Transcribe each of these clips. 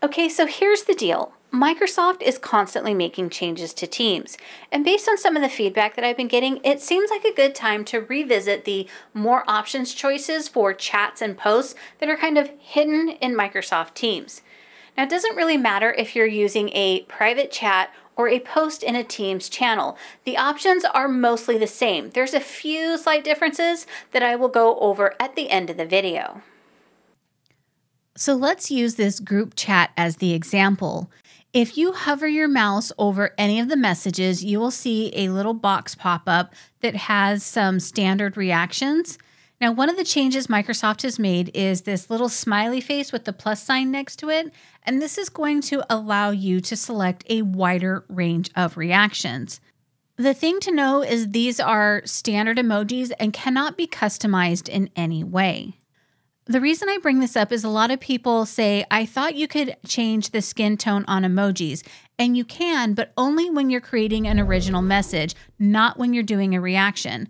Okay, so here's the deal. Microsoft is constantly making changes to Teams, and based on some of the feedback that I've been getting, it seems like a good time to revisit the more options choices for chats and posts that are kind of hidden in Microsoft Teams. Now, it doesn't really matter if you're using a private chat or a post in a Teams channel. The options are mostly the same. There's a few slight differences that I will go over at the end of the video. So let's use this group chat as the example. If you hover your mouse over any of the messages, you will see a little box pop up that has some standard reactions. Now, one of the changes Microsoft has made is this little smiley face with the plus sign next to it, and this is going to allow you to select a wider range of reactions. The thing to know is these are standard emojis and cannot be customized in any way. The reason I bring this up is a lot of people say, I thought you could change the skin tone on emojis, and you can, but only when you're creating an original message, not when you're doing a reaction.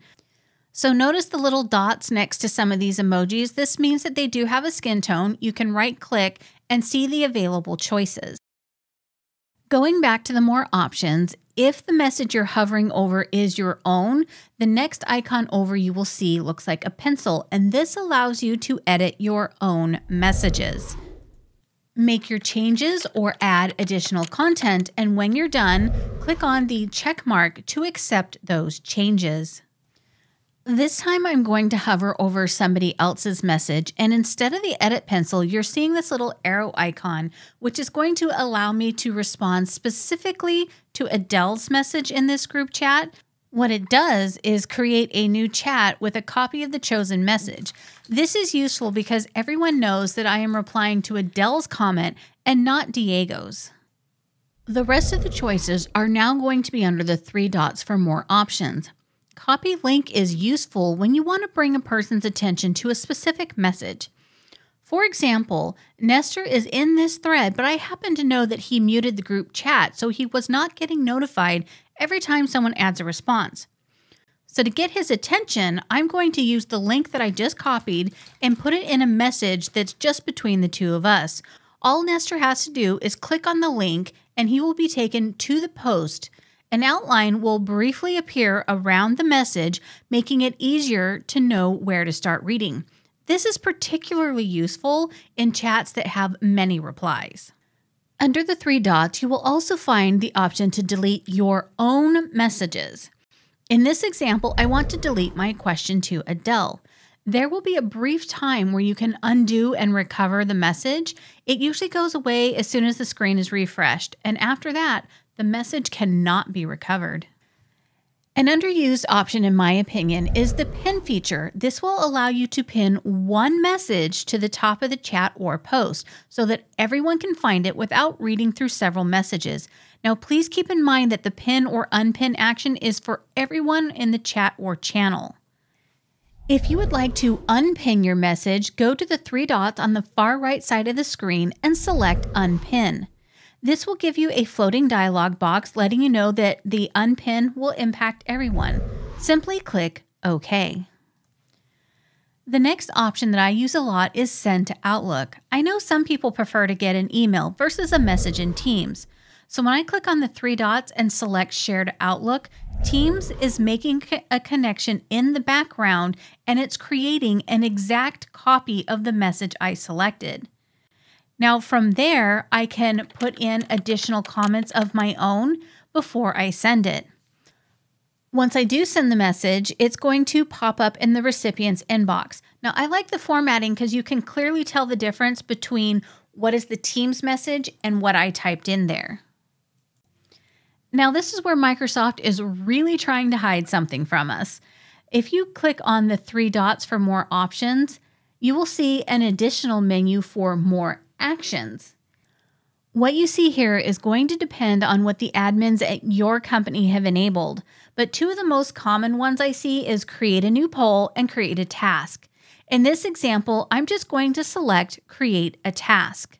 So notice the little dots next to some of these emojis. This means that they do have a skin tone. You can right click and see the available choices. Going back to the more options, if the message you're hovering over is your own, the next icon over you will see looks like a pencil, and this allows you to edit your own messages. Make your changes or add additional content, and when you're done, click on the check mark to accept those changes. This time I'm going to hover over somebody else's message, and instead of the edit pencil, you're seeing this little arrow icon, which is going to allow me to respond specifically to Adele's message in this group chat. What it does is create a new chat with a copy of the chosen message. This is useful because everyone knows that I am replying to Adele's comment and not Diego's. The rest of the choices are now going to be under the three dots for more options. Copy link is useful when you want to bring a person's attention to a specific message. For example, Nestor is in this thread, but I happen to know that he muted the group chat, so he was not getting notified every time someone adds a response. So to get his attention, I'm going to use the link that I just copied and put it in a message that's just between the two of us. All Nestor has to do is click on the link and he will be taken to the post. An outline will briefly appear around the message, making it easier to know where to start reading. This is particularly useful in chats that have many replies. Under the three dots, you will also find the option to delete your own messages. In this example, I want to delete my question to Adele. There will be a brief time where you can undo and recover the message. It usually goes away as soon as the screen is refreshed, and after that, the message cannot be recovered. An underused option, in my opinion, is the pin feature. This will allow you to pin one message to the top of the chat or post so that everyone can find it without reading through several messages. Now, please keep in mind that the pin or unpin action is for everyone in the chat or channel. If you would like to unpin your message, go to the three dots on the far right side of the screen and select Unpin. This will give you a floating dialog box letting you know that the unpin will impact everyone. Simply click OK. The next option that I use a lot is Send to Outlook. I know some people prefer to get an email versus a message in Teams. So when I click on the three dots and select Share to Outlook, Teams is making a connection in the background and it's creating an exact copy of the message I selected. Now from there, I can put in additional comments of my own before I send it. Once I do send the message, it's going to pop up in the recipient's inbox. Now I like the formatting because you can clearly tell the difference between what is the Teams message and what I typed in there. Now this is where Microsoft is really trying to hide something from us. If you click on the three dots for more options, you will see an additional menu for more actions. What you see here is going to depend on what the admins at your company have enabled, but two of the most common ones I see is create a new poll and create a task. In this example, I'm just going to select create a task.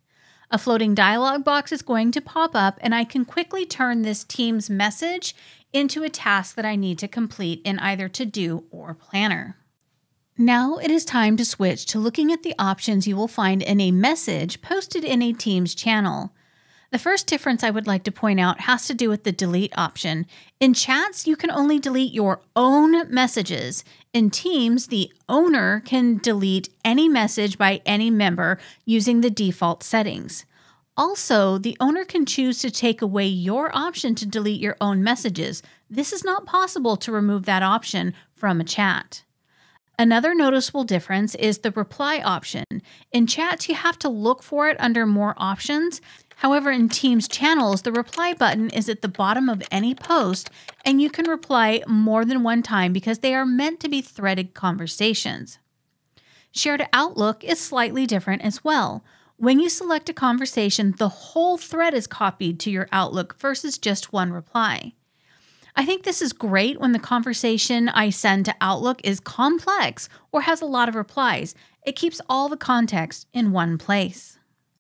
A floating dialog box is going to pop up and I can quickly turn this Teams message into a task that I need to complete in either To Do or Planner. Now it is time to switch to looking at the options you will find in a message posted in a Teams channel. The first difference I would like to point out has to do with the delete option. In chats, you can only delete your own messages. In Teams, the owner can delete any message by any member using the default settings. Also, the owner can choose to take away your option to delete your own messages. This is not possible to remove that option from a chat. Another noticeable difference is the reply option. In chats, you have to look for it under More Options. However, in Teams channels, the reply button is at the bottom of any post, and you can reply more than one time because they are meant to be threaded conversations. Shared Outlook is slightly different as well. When you select a conversation, the whole thread is copied to your Outlook versus just one reply. I think this is great when the conversation I send to Outlook is complex or has a lot of replies. It keeps all the context in one place.